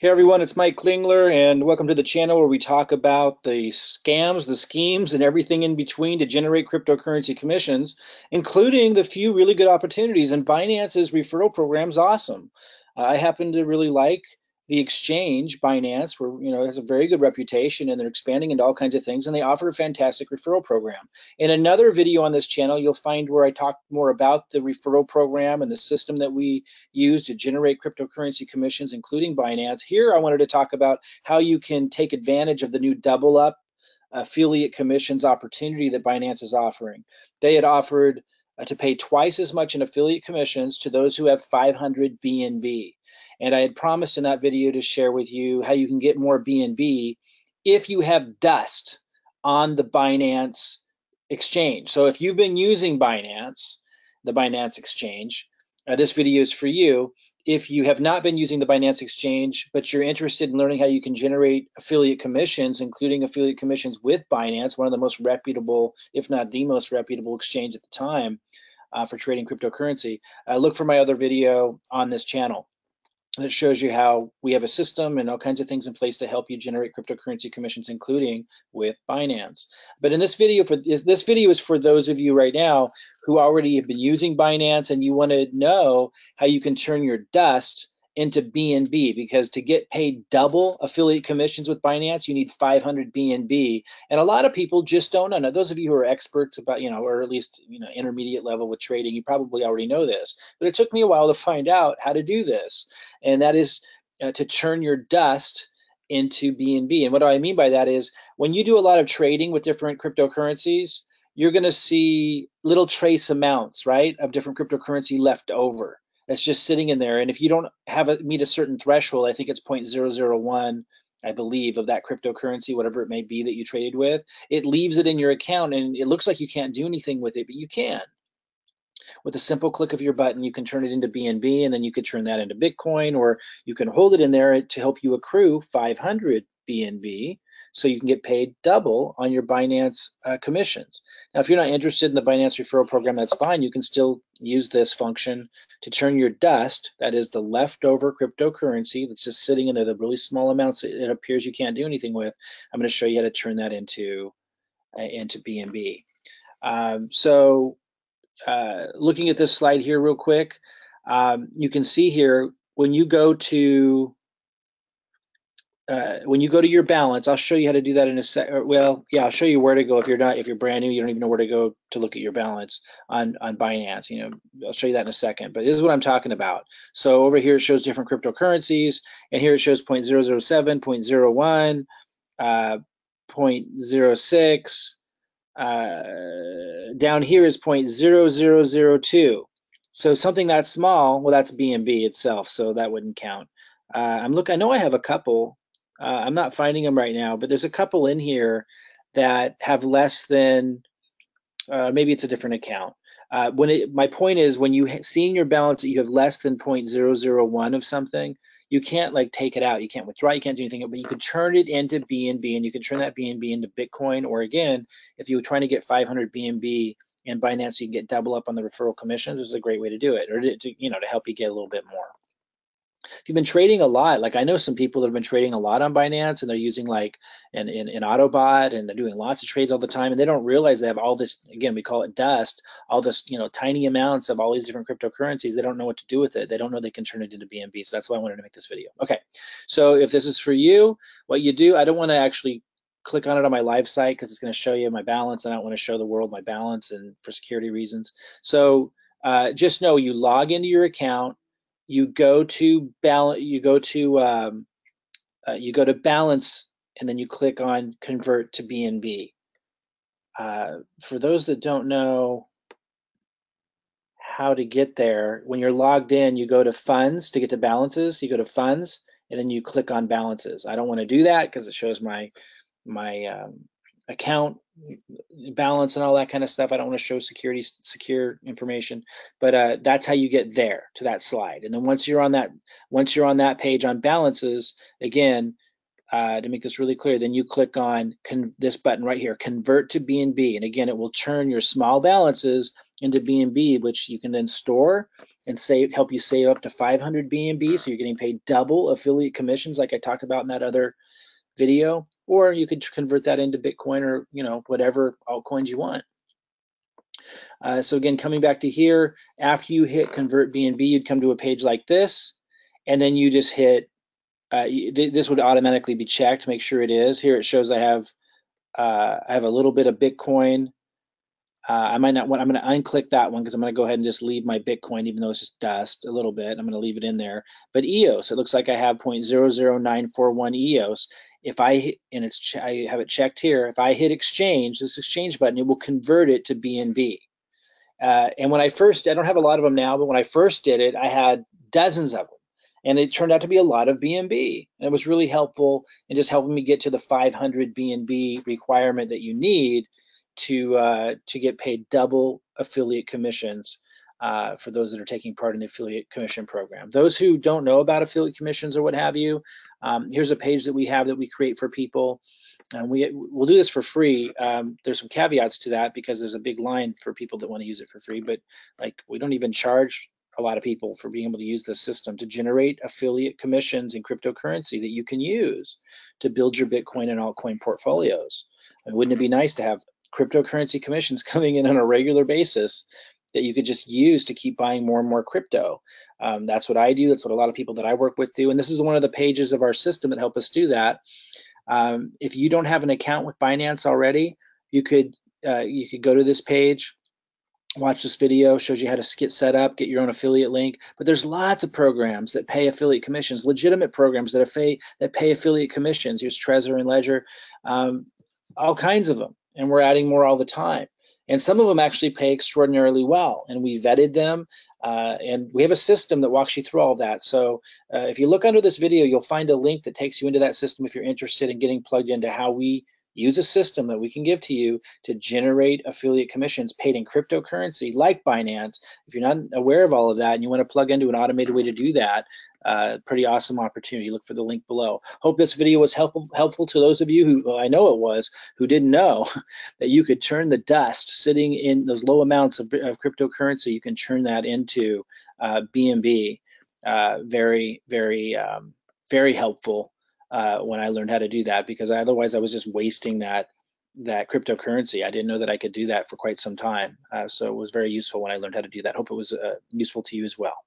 Hey everyone, it's Mike Klingler, and welcome to the channel where we talk about the scams, the schemes, and everything in between to generate cryptocurrency commissions, including the few really good opportunities. And Binance's referral program's awesome. I happen to really like the exchange, Binance, where, you know, it has a very good reputation and they're expanding into all kinds of things, and they offer a fantastic referral program. In another video on this channel, you'll find where I talk more about the referral program and the system that we use to generate cryptocurrency commissions, including Binance. Here, I wanted to talk about how you can take advantage of the new double up affiliate commissions opportunity that Binance is offering. They had offered to pay twice as much in affiliate commissions to those who have 500 BNB. And I had promised in that video to share with you how you can get more BNB if you have dust on the Binance exchange. So if you've been using Binance, the Binance exchange, this video is for you. If you have not been using the Binance exchange, but you're interested in learning how you can generate affiliate commissions, including affiliate commissions with Binance, one of the most reputable, if not the most reputable exchange at the time for trading cryptocurrency, look for my other video on this channel. It shows you how we have a system and all kinds of things in place to help you generate cryptocurrency commissions, including with Binance. But in this video, this video is for those of you right now who already have been using Binance and you want to know how you can turn your dust into BNB, because to get paid double affiliate commissions with Binance, you need 500 BNB. And a lot of people just don't know. Now, those of you who are experts about, you know, or at least, you know, intermediate level with trading, you probably already know this, but it took me a while to find out how to do this. And that is to turn your dust into BNB. And what do I mean by that is when you do a lot of trading with different cryptocurrencies, you're gonna see little trace amounts, right, of different cryptocurrency left over. That's just sitting in there. And if you don't have it meet a certain threshold, I think it's 0.001, I believe, of that cryptocurrency, whatever it may be that you traded with, it leaves it in your account and it looks like you can't do anything with it, but you can. With a simple click of your button, you can turn it into BNB, and then you could turn that into Bitcoin, or you can hold it in there to help you accrue 500 BNB. So you can get paid double on your Binance commissions. Now, if you're not interested in the Binance referral program, that's fine. You can still use this function to turn your dust, that is the leftover cryptocurrency that's just sitting in there, the really small amounts that it appears you can't do anything with. I'm going to show you how to turn that into BNB. Looking at this slide here real quick, you can see here when you go to your balance, I'll show you how to do that in a sec. Well, yeah, I'll show you where to go if you're brand new, you don't even know where to go to look at your balance on Binance. You know, I'll show you that in a second. But this is what I'm talking about. So over here it shows different cryptocurrencies, and here it shows 0.007, 0.01, 0.06. Down here is 0.0002. So something that small, well, that's BNB itself, so that wouldn't count. I know I have a couple. I'm not finding them right now, but there's a couple in here that have less than, maybe it's a different account. My point is when you see in your balance that you have less than 0.001 of something, you can't like take it out, you can't withdraw, you can't do anything, but you can turn it into BNB, and you can turn that BNB into Bitcoin, or again, if you were trying to get 500 BNB in Binance, you can get double up on the referral commissions. This is a great way to do it, or to help you get a little bit more. If you've been trading a lot, like I know some people that have been trading a lot on Binance, and they're using like an Autobot, and they're doing lots of trades all the time, and they don't realize they have all this, again, we call it dust, all this, you know, tiny amounts of all these different cryptocurrencies. They don't know what to do with it. They don't know they can turn it into BNB. So that's why I wanted to make this video. Okay, so if this is for you, what you do, I don't want to actually click on it on my live site because it's going to show you my balance. I don't want to show the world my balance, and for security reasons. So just know you log into your account. You go to balance, you go to balance, and then you click on convert to BNB. For those that don't know how to get there, when you're logged in, you go to funds to get to balances. You go to funds, and then you click on balances. I don't want to do that because it shows my account balance and all that kind of stuff. I don't want to show secure information, but that's how you get there to that slide. And then once you're on that page on balances, again, to make this really clear, then you click on this button right here, Convert to BNB. And again, it will turn your small balances into BNB, which you can then store and save, help you save up to 500 BNB. So you're getting paid double affiliate commissions like I talked about in that other video, or you could convert that into Bitcoin or, you know, whatever altcoins you want. So again, coming back to here, after you hit Convert BNB, you'd come to a page like this, and then you just hit, this would automatically be checked, make sure it is. Here it shows I have a little bit of Bitcoin. I might not want, I'm gonna unclick that one because I'm gonna go ahead and just leave my Bitcoin, even though it's just dust a little bit, I'm gonna leave it in there. But EOS, it looks like I have 0.00941 EOS. If I hit, and it's, I have it checked here, if I hit exchange, this exchange button, it will convert it to BNB. And when I first, I don't have a lot of them now, but when I first did it, I had dozens of them. And it turned out to be a lot of BNB. And it was really helpful in just helping me get to the 500 BNB requirement that you need to get paid double affiliate commissions for those that are taking part in the affiliate commission program. Those who don't know about affiliate commissions or what have you, here's a page that we have that we create for people. And we'll do this for free. There's some caveats to that because there's a big line for people that want to use it for free, but like we don't even charge a lot of people for being able to use this system to generate affiliate commissions in cryptocurrency that you can use to build your Bitcoin and altcoin portfolios. And wouldn't it be nice to have cryptocurrency commissions coming in on a regular basis that you could just use to keep buying more and more crypto? That's what I do. That's what a lot of people that I work with do. And this is one of the pages of our system that help us do that. If you don't have an account with Binance already, you could go to this page, watch this video, shows you how to get set up, get your own affiliate link. But there's lots of programs that pay affiliate commissions, legitimate programs that pay affiliate commissions. Here's Trezor and Ledger, all kinds of them. And we're adding more all the time. And some of them actually pay extraordinarily well. And we vetted them. And we have a system that walks you through all that. So if you look under this video, you'll find a link that takes you into that system if you're interested in getting plugged into how we use a system that we can give to you to generate affiliate commissions paid in cryptocurrency like Binance. If you're not aware of all of that and you want to plug into an automated way to do that, pretty awesome opportunity. Look for the link below. Hope this video was helpful to those of you who, well, I know it was, who didn't know that you could turn the dust sitting in those low amounts of cryptocurrency, you can turn that into BNB. Very, very, very helpful. When I learned how to do that, because otherwise I was just wasting that cryptocurrency. I didn't know that I could do that for quite some time. So it was very useful when I learned how to do that. Hope it was useful to you as well.